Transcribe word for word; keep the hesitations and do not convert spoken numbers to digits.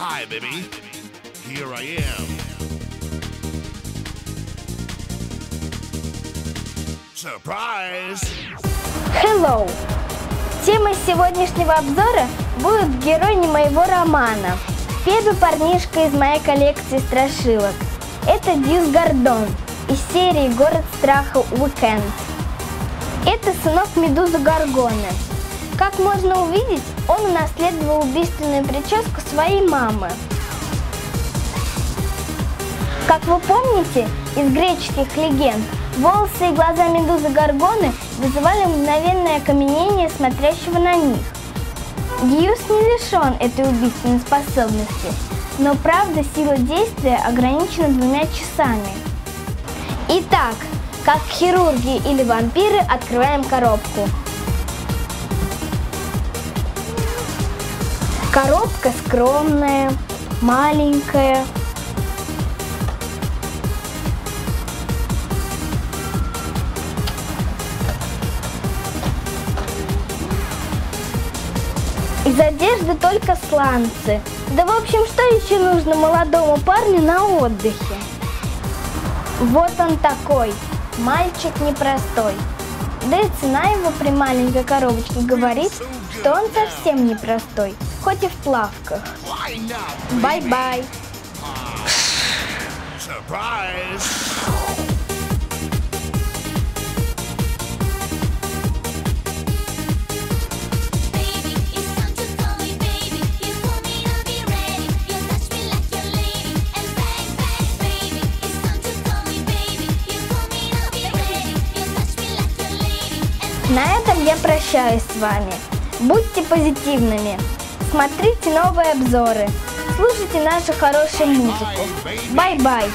Hi, baby. Here I am. Surprise! Hello! Темой сегодняшнего обзора будут героини моего романа. Первый парнишка из моей коллекции страшилок. Это Дьюс Горгон из серии «Город страха Уикенд». Это сынок Медузы Горгоны. Как можно увидеть, он унаследовал убийственную прическу своей мамы. Как вы помните из греческих легенд, волосы и глаза Медузы Горгоны вызывали мгновенное окаменение смотрящего на них. Дьюс не лишен этой убийственной способности, но правда сила действия ограничена двумя часами. Итак, как хирурги или вампиры, открываем коробку. Коробка скромная, маленькая. Из одежды только сланцы. Да, в общем, что еще нужно молодому парню на отдыхе? Вот он такой, мальчик непростой. Да и цена его при маленькой коробочке говорит, что он совсем непростой, хоть и в плавках. Бай-бай! На этом я прощаюсь с вами. Будьте позитивными. Смотрите новые обзоры. Слушайте нашу хорошую музыку. Бай-бай.